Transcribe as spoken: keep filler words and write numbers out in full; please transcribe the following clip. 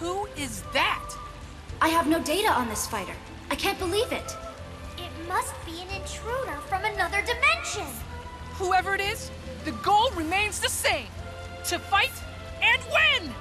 Who is that? I have no data on this fighter. I can't believe it. It must be an intruder from another dimension. Whoever it is, the goal remains the same. To fight and win!